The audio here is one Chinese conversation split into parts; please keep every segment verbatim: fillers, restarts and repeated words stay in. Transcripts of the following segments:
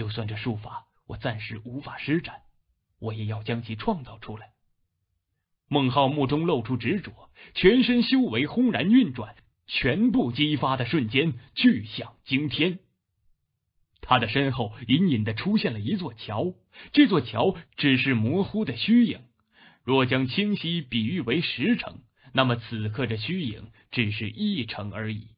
就算这术法我暂时无法施展，我也要将其创造出来。孟浩目中露出执着，全身修为轰然运转，全部激发的瞬间，巨响惊天。他的身后隐隐的出现了一座桥，这座桥只是模糊的虚影，若将清晰比喻为十成，那么此刻这虚影只是一成而已。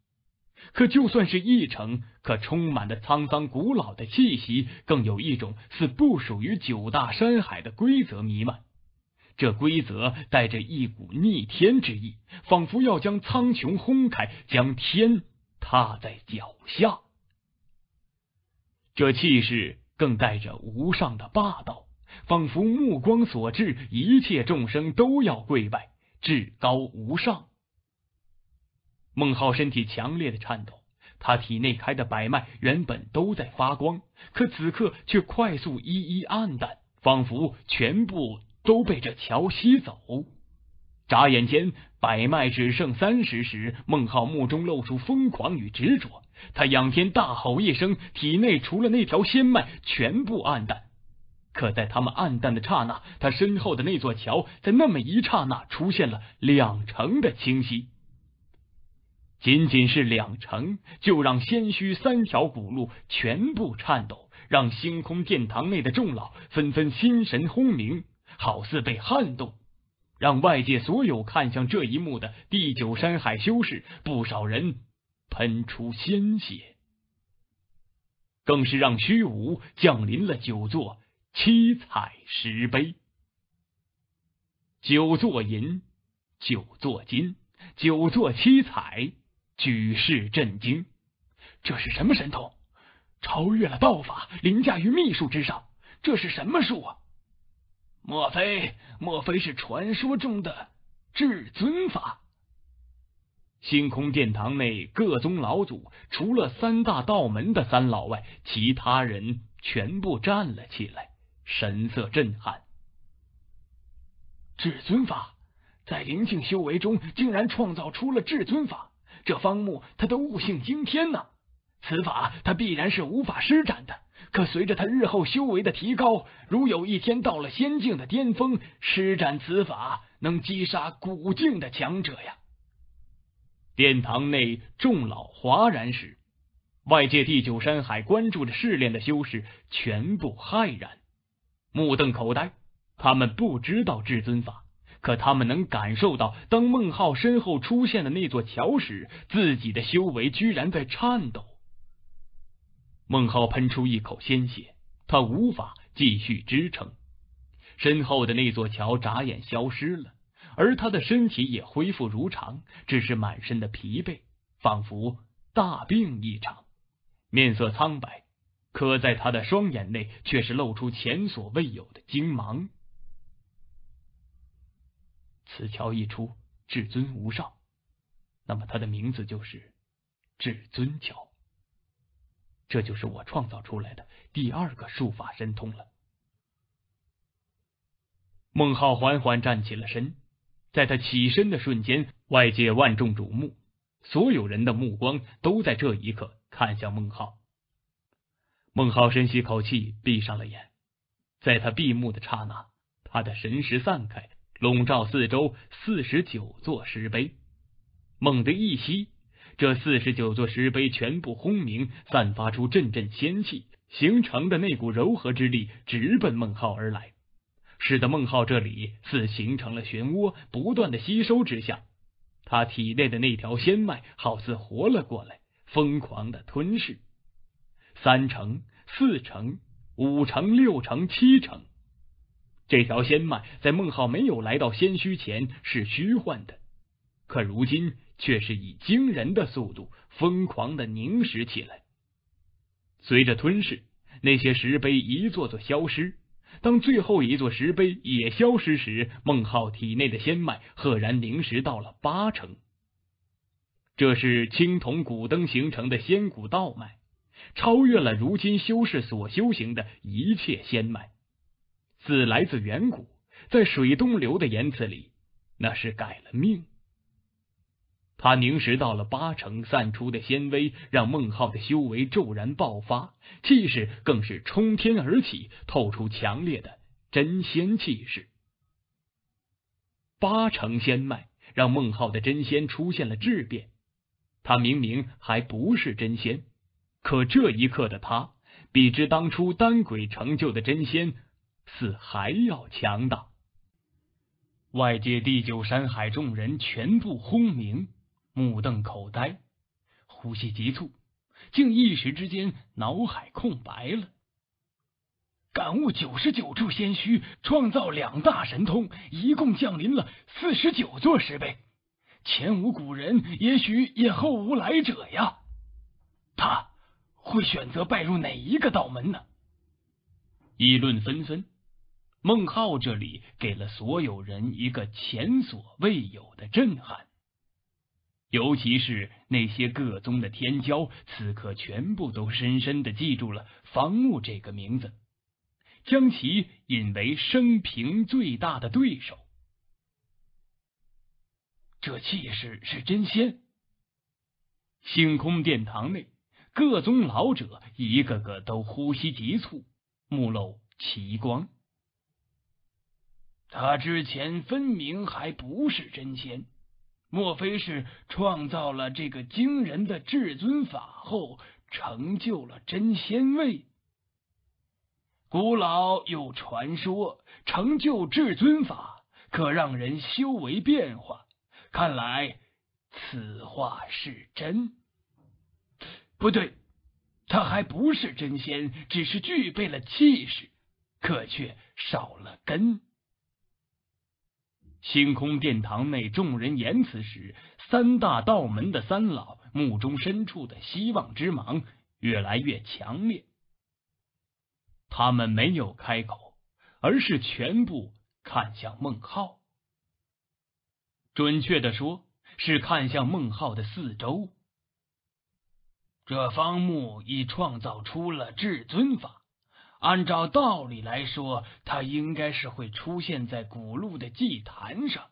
可就算是一成，可充满的沧桑古老的气息，更有一种似不属于九大山海的规则弥漫。这规则带着一股逆天之意，仿佛要将苍穹轰开，将天踏在脚下。这气势更带着无上的霸道，仿佛目光所至，一切众生都要跪拜，至高无上。孟浩身体强烈的颤抖，他体内开的百脉原本都在发光，可此刻却快速一一暗淡，仿佛全部都被这桥吸走。眨眼间，百脉只剩三十时，孟浩目中露出疯狂与执着，他仰天大吼一声，体内除了那条仙脉，全部暗淡。可在他们暗淡的刹那，他身后的那座桥，在那么一刹那出现了两成的清晰。仅仅是两成，就让仙虚三条古路全部颤抖，让星空殿堂内的众老纷纷心神轰鸣，好似被撼动，让外界所有看向这一幕的第九山海修士，不少人喷出鲜血，更是让虚无降临了九座七彩石碑，九座银，九座金，九座七彩，举世震惊。这是什么神通？超越了道法，凌驾于秘术之上，这是什么术啊？莫非莫非是传说中的至尊法？星空殿堂内各宗老祖，除了三大道门的三老外，其他人全部站了起来，神色震撼。至尊法，在灵性修为中竟然创造出了至尊法，这方木他的悟性惊天呐！此法他必然是无法施展的，可随着他日后修为的提高，如有一天到了仙境的巅峰，施展此法能击杀古境的强者呀！殿堂内众老哗然时，外界第九山海关注着试炼的修士全部骇然，目瞪口呆。他们不知道至尊法，可他们能感受到，当孟浩身后出现的那座桥时，自己的修为居然在颤抖。孟浩喷出一口鲜血，他无法继续支撑，身后的那座桥眨眼消失了，而他的身体也恢复如常，只是满身的疲惫，仿佛大病一场，面色苍白，可在他的双眼内却是露出前所未有的精芒。此桥一出，至尊无上，那么他的名字就是至尊桥。这就是我创造出来的第二个术法神通了。孟浩缓缓站起了身，在他起身的瞬间，外界万众瞩目，所有人的目光都在这一刻看向孟浩。孟浩深吸口气，闭上了眼，在他闭目的刹那，他的神识散开，笼罩四周四十九座石碑。猛地一吸，这四十九座石碑全部轰鸣，散发出阵阵仙气，形成的那股柔和之力直奔孟浩而来，使得孟浩这里似形成了漩涡，不断的吸收之下，他体内的那条仙脉好似活了过来，疯狂的吞噬。三成、四成、五成、六成、七成，这条仙脉在孟浩没有来到仙虚前是虚幻的，可如今却是以惊人的速度疯狂的凝实起来。随着吞噬，那些石碑一座座消失，当最后一座石碑也消失时，孟浩体内的仙脉赫然凝实到了八成。这是青铜古灯形成的仙古道脉，超越了如今修士所修行的一切仙脉，自来自远古，在水东流的言辞里，那是改了命。他凝视到了八成散出的仙威，让孟浩的修为骤然爆发，气势更是冲天而起，透出强烈的真仙气势。八成仙脉让孟浩的真仙出现了质变，他明明还不是真仙，可这一刻的他，比之当初丹鬼成就的真仙，似还要强大。外界第九山海众人全部轰鸣，目瞪口呆，呼吸急促，竟一时之间脑海空白了。感悟九十九处仙虚，创造两大神通，一共降临了四十九座石碑，前无古人，也许也后无来者呀。他会选择拜入哪一个道门呢？议论纷纷。孟浩这里给了所有人一个前所未有的震撼，尤其是那些各宗的天骄，此刻全部都深深的记住了房木这个名字，将其引为生平最大的对手。这气势是真仙！星空殿堂内，各宗老者一个个都呼吸急促，目露奇光。他之前分明还不是真仙，莫非是创造了这个惊人的至尊法后，成就了真仙位？古老有传说，成就至尊法可让人修为变化，看来此话是真。不对，他还不是真仙，只是具备了气势，可却少了根。星空殿堂内，众人言辞时，三大道门的三老目中深处的希望之芒越来越强烈。他们没有开口，而是全部看向孟浩。准确的说，是看向孟浩的四周。这方木已创造出了至尊法。按照道理来说，他应该是会出现在古路的祭坛上。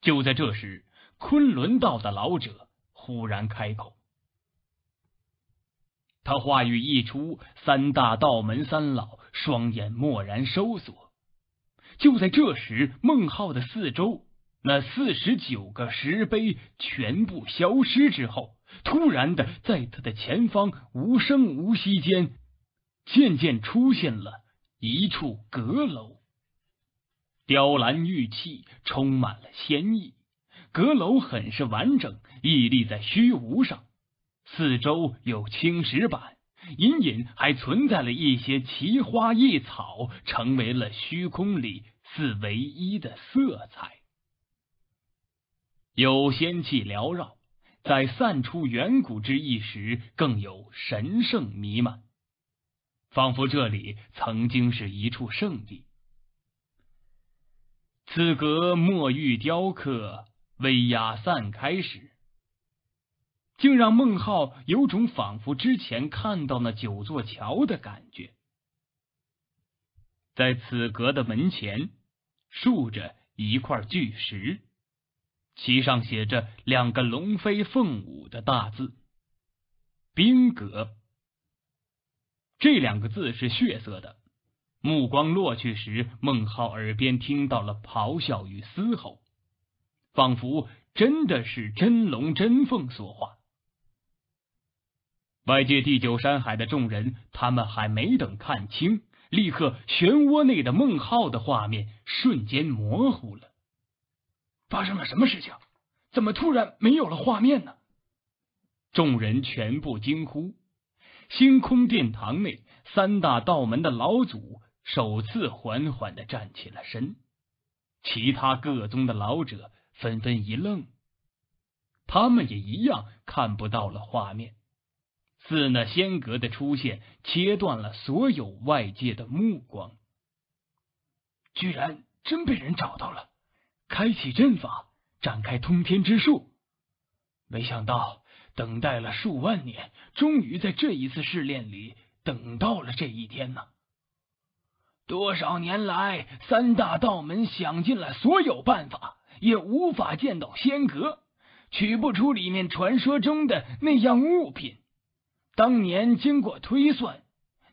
就在这时，昆仑道的老者忽然开口。他话语一出，三大道门三老双眼蓦然收缩。就在这时，孟浩的四周那四十九个石碑全部消失之后，突然的在他的前方无声无息间，渐渐出现了一处阁楼，雕栏玉砌，充满了仙意。阁楼很是完整，屹立在虚无上，四周有青石板，隐隐还存在了一些奇花异草，成为了虚空里四唯一的色彩。有仙气缭绕，在散出远古之意时，更有神圣弥漫。仿佛这里曾经是一处圣地。此阁墨玉雕刻，威压散开时，竟让孟浩有种仿佛之前看到那九座桥的感觉。在此阁的门前，竖着一块巨石，其上写着两个龙飞凤舞的大字：冰阁。这两个字是血色的，目光落去时，孟浩耳边听到了咆哮与嘶吼，仿佛真的是真龙真凤所化。外界第九山海的众人，他们还没等看清，立刻漩涡内的孟浩的画面瞬间模糊了。发生了什么事情？怎么突然没有了画面呢？众人全部惊呼。星空殿堂内，三大道门的老祖首次缓缓地站起了身，其他各宗的老者纷纷一愣，他们也一样看不到了画面，似那仙阁的出现切断了所有外界的目光。居然真被人找到了，开启阵法，展开通天之术，没想到等待了数万年，终于在这一次试炼里等到了这一天呢。多少年来，三大道门想尽了所有办法，也无法见到仙阁，取不出里面传说中的那样物品。当年经过推算，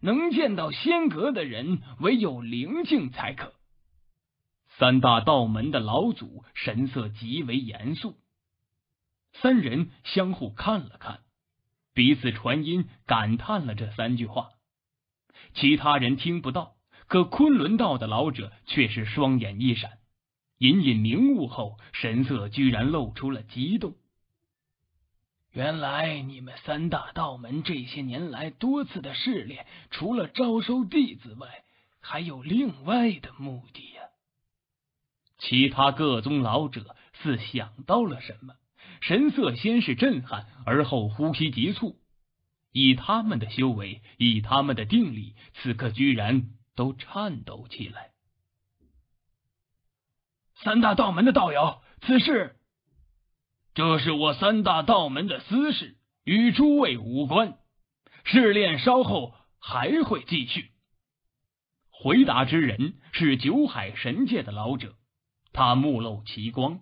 能见到仙阁的人唯有灵境才可。三大道门的老祖神色极为严肃，三人相互看了看，彼此传音感叹了这三句话。其他人听不到，可昆仑道的老者却是双眼一闪，隐隐明悟后，神色居然露出了激动。原来你们三大道门这些年来多次的试炼，除了招收弟子外，还有另外的目的呀、啊！其他各宗老者似想到了什么，神色先是震撼，而后呼吸急促。以他们的修为，以他们的定力，此刻居然都颤抖起来。三大道门的道友，此事，这是我三大道门的私事，与诸位无关。试炼稍后还会继续。回答之人是九海神界的老者，他目露奇光。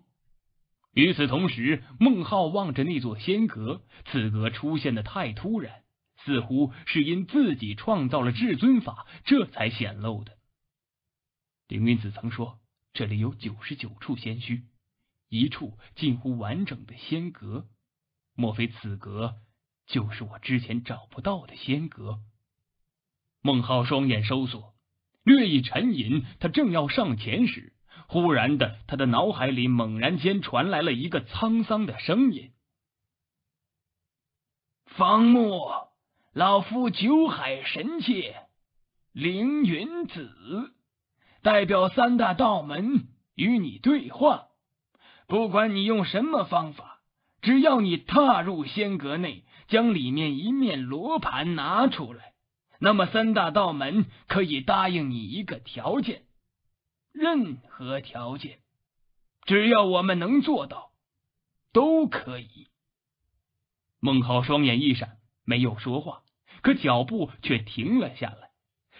与此同时，孟浩望着那座仙阁，此阁出现的太突然，似乎是因自己创造了至尊法，这才显露的。凌云子曾说，这里有九十九处仙墟，一处近乎完整的仙阁，莫非此阁就是我之前找不到的仙阁？孟浩双眼收缩，略一沉吟，他正要上前时，忽然的，他的脑海里猛然间传来了一个沧桑的声音：“方木，老夫九海神界凌云子，代表三大道门与你对话。不管你用什么方法，只要你踏入仙阁内，将里面一面罗盘拿出来，那么三大道门可以答应你一个条件。”任何条件，只要我们能做到，都可以。孟浩双眼一闪，没有说话，可脚步却停了下来，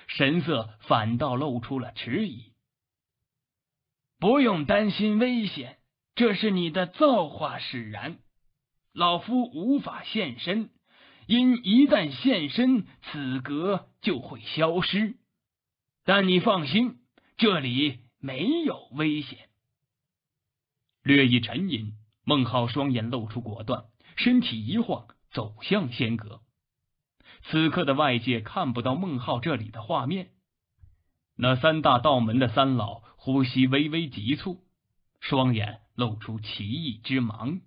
神色反倒露出了迟疑。不用担心危险，这是你的造化使然。老夫无法现身，因一旦现身，此格就会消失。但你放心，这里没有危险。略一沉吟，孟浩双眼露出果断，身体一晃，走向仙阁。此刻的外界看不到孟浩这里的画面。那三大道门的三老呼吸微微急促，双眼露出奇异之芒。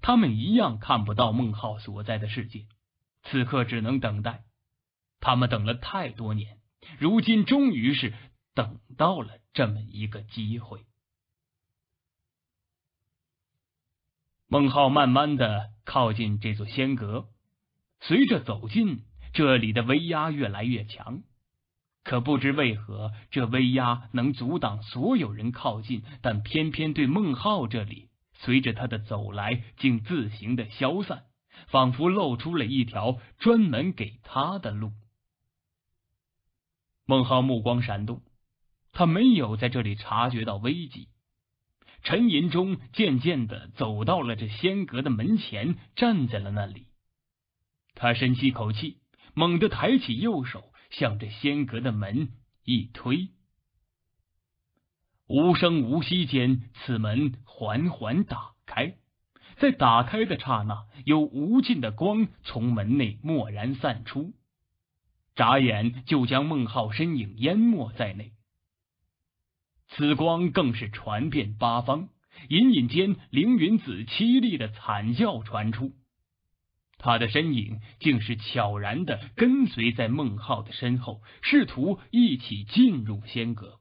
他们一样看不到孟浩所在的世界，此刻只能等待。他们等了太多年，如今终于是等到了这么一个机会。孟浩慢慢的靠近这座仙阁，随着走近，这里的威压越来越强，可不知为何，这威压能阻挡所有人靠近，但偏偏对孟浩这里，随着他的走来，竟自行的消散，仿佛露出了一条专门给他的路。孟浩目光闪动，他没有在这里察觉到危机，沉吟中渐渐的走到了这仙阁的门前，站在了那里。他深吸口气，猛地抬起右手，向着仙阁的门一推。无声无息间，此门缓缓打开，在打开的刹那，有无尽的光从门内蓦然散出。眨眼就将孟浩身影淹没在内，此光更是传遍八方，隐隐间凌云子凄厉的惨叫传出，他的身影竟是悄然的跟随在孟浩的身后，试图一起进入仙阁。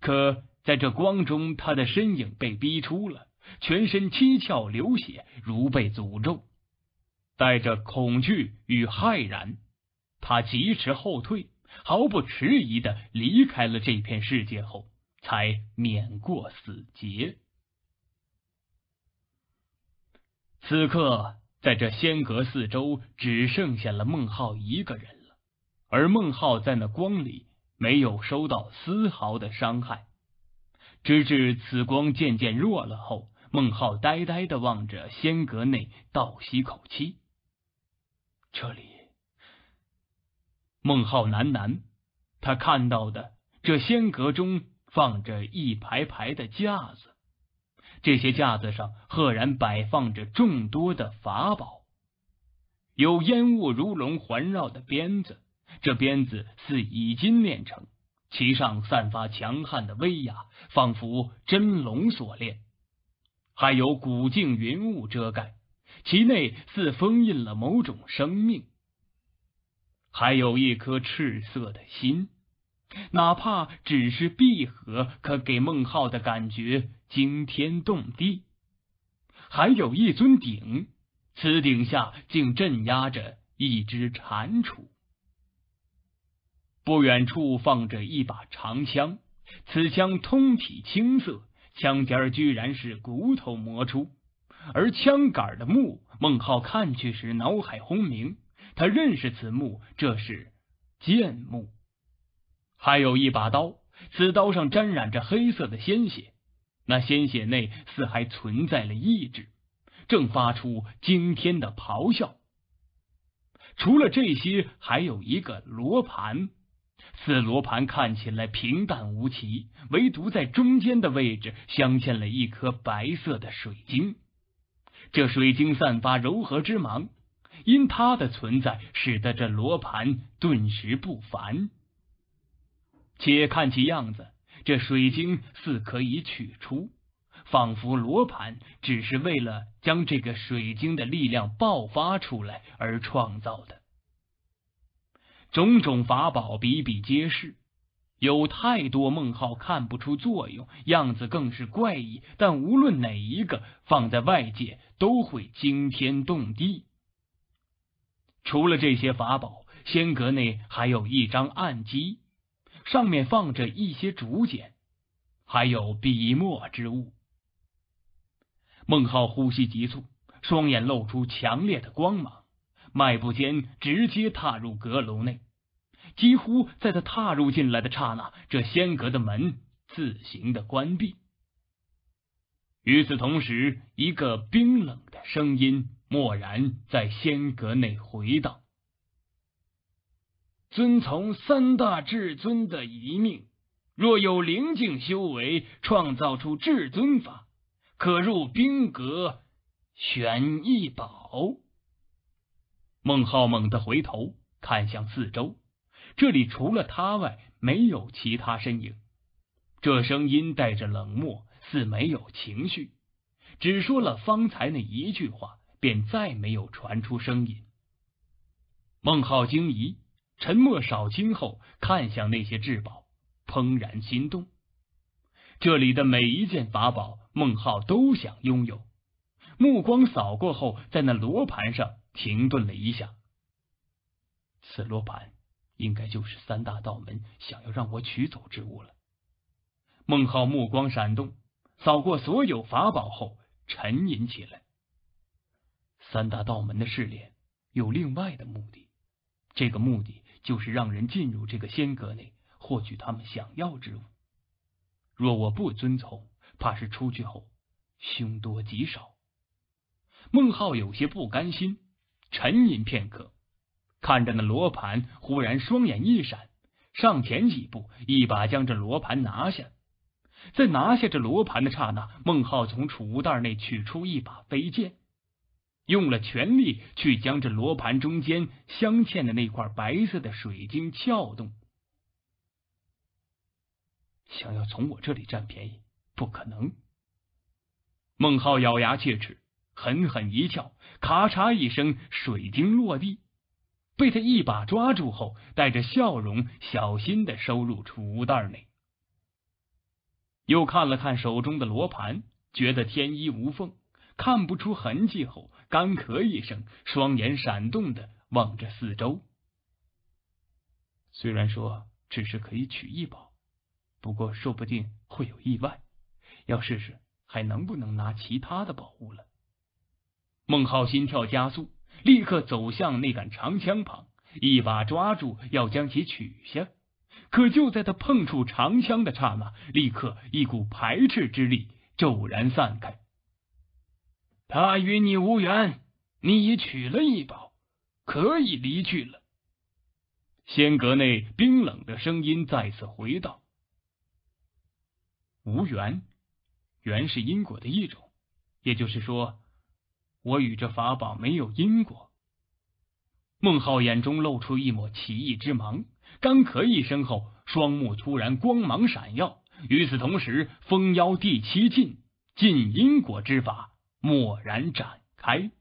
可在这光中，他的身影被逼出了，全身七窍流血，如被诅咒，带着恐惧与骇然，他疾驰后退，毫不迟疑地离开了这片世界后，才免过死劫。此刻，在这仙阁四周，只剩下了孟浩一个人了，而孟浩在那光里没有受到丝毫的伤害。直至此光渐渐弱了后，孟浩呆呆地望着仙阁内，倒吸口气。这里，孟浩喃喃，他看到的这仙阁中放着一排排的架子，这些架子上赫然摆放着众多的法宝，有烟雾如龙环绕的鞭子，这鞭子似以金炼成，其上散发强悍的威压，仿佛真龙所炼。还有古镜云雾遮盖，其内似封印了某种生命。还有一颗赤色的心，哪怕只是闭合，可给孟浩的感觉惊天动地。还有一尊鼎，此鼎下竟镇压着一只蟾蜍。不远处放着一把长枪，此枪通体青色，枪尖居然是骨头磨出，而枪杆的木，孟浩看去时脑海轰鸣，他认识此木，这是剑木。还有一把刀，此刀上沾染着黑色的鲜血，那鲜血内似还存在了意志，正发出惊天的咆哮。除了这些，还有一个罗盘，此罗盘看起来平淡无奇，唯独在中间的位置镶嵌了一颗白色的水晶，这水晶散发柔和之芒，因它的存在使得这罗盘顿时不凡。且看其样子，这水晶似可以取出，仿佛罗盘只是为了将这个水晶的力量爆发出来而创造的。种种法宝比比皆是，有太多孟浩看不出作用，样子更是怪异，但无论哪一个放在外界都会惊天动地。除了这些法宝，仙阁内还有一张案几，上面放着一些竹简，还有笔墨之物。孟浩呼吸急促，双眼露出强烈的光芒，迈步间直接踏入阁楼内。几乎在他踏入进来的刹那，这仙阁的门自行的关闭。与此同时，一个冰冷的声音蓦然在仙阁内回荡：“遵从三大至尊的遗命，若有灵境修为，创造出至尊法，可入冰阁选一宝。”孟浩猛地回头看向四周，这里除了他外没有其他身影。这声音带着冷漠，似没有情绪，只说了方才那一句话，便再没有传出声音。孟浩惊疑，沉默少顷后看向那些至宝，怦然心动。这里的每一件法宝孟浩都想拥有，目光扫过后，在那罗盘上停顿了一下。此罗盘应该就是三大道门想要让我取走之物了。孟浩目光闪动，扫过所有法宝后沉吟起来。三大道门的试炼有另外的目的，这个目的就是让人进入这个仙阁内，获取他们想要之物。若我不遵从，怕是出去后凶多吉少。孟浩有些不甘心，沉吟片刻，看着那罗盘，忽然双眼一闪，上前几步，一把将这罗盘拿下。在拿下这罗盘的刹那，孟浩从储物袋内取出一把飞剑，用了全力去将这罗盘中间镶嵌的那块白色的水晶撬动。想要从我这里占便宜，不可能。孟浩咬牙切齿，狠狠一撬，咔嚓一声，水晶落地，被他一把抓住后，带着笑容小心地收入储物袋内。又看了看手中的罗盘，觉得天衣无缝，看不出痕迹后，干咳一声，双眼闪动地望着四周。虽然说只是可以取一宝，不过说不定会有意外，要试试还能不能拿其他的宝物了。孟浩心跳加速，立刻走向那杆长枪旁，一把抓住要将其取下，可就在他碰触长枪的刹那，立刻一股排斥之力骤然散开，他与你无缘，你已取了异宝，可以离去了。”仙阁内冰冷的声音再次回荡。无缘，缘是因果的一种，也就是说，我与这法宝没有因果。孟浩眼中露出一抹奇异之芒，干咳一声后，双目突然光芒闪耀。与此同时，封妖第七禁，禁因果之法蓦然展开。